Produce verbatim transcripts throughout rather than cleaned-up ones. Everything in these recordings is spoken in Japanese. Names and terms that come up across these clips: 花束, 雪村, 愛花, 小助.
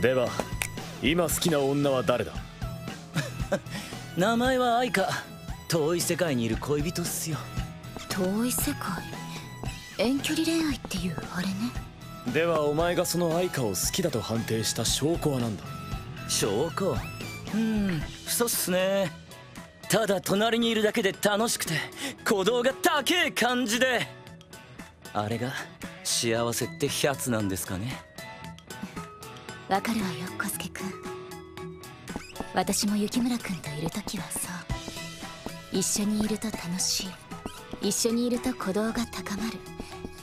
では今好きな女は誰だ？名前は愛花。遠い世界にいる恋人っすよ。遠い世界、遠距離恋愛っていうあれね。ではお前がその愛花を好きだと判定した証拠は何だ？証拠、うん、そうっすね。ただ隣にいるだけで楽しくて鼓動が高え感じで、あれが幸せってやつなんですかね。わかるわよ、小助くん。私も雪村くんといるときはそう。一緒にいると楽しい、一緒にいると鼓動が高まる。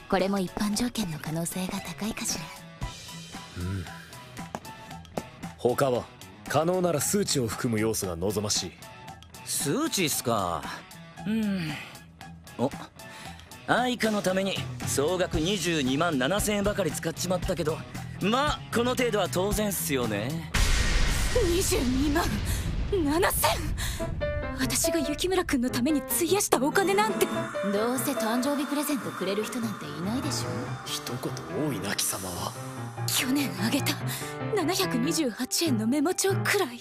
これも一般条件の可能性が高いかしら。うん、他は可能なら数値を含む要素が望ましい。数値っすか。うん、お、愛花のために総額にじゅうにまんななせんえんばかり使っちまったけど、まあこの程度は当然っすよね。にじゅうにまんななせん！ 私が雪村くんのために費やしたお金なんて。どうせ誕生日プレゼントくれる人なんていないでしょ。一言多いな貴様は。去年あげたななひゃくにじゅうはちえんのメモ帳くらい。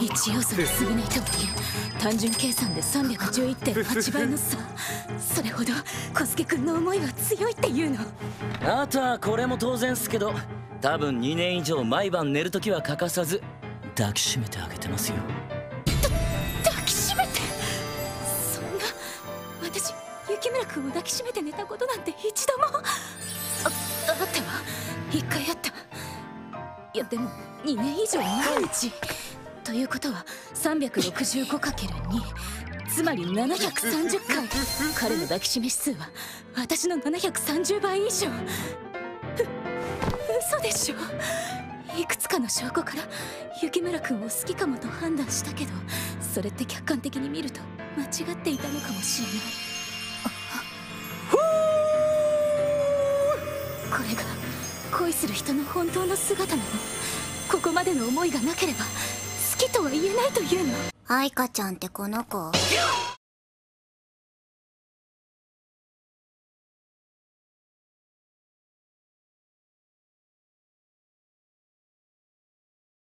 一要素で優れないという単純計算で さんびゃくじゅういってんはちばいの差。それほど小助君の思いは強いっていうの。あとはこれも当然っすけど、多分にねん以上毎晩寝るときは欠かさず抱きしめてあげてますよ。た抱きしめて？そんな、私雪村君を抱きしめて寝たことなんて一度も。あ、あったわ、一回あった。いやでもにねん以上毎日ということは さんびゃくろくじゅうごかけるに つまりななひゃくさんじゅっかい。彼の抱きしめ指数は私のななひゃくさんじゅうばい以上。う嘘でしょ。いくつかの証拠から雪村君を好きかもと判断したけど、それって客観的に見ると間違っていたのかもしれない。これが恋する人の本当の姿なの。ここまでの思いがなければ好きとは言えないというの。愛花ちゃんってこの子？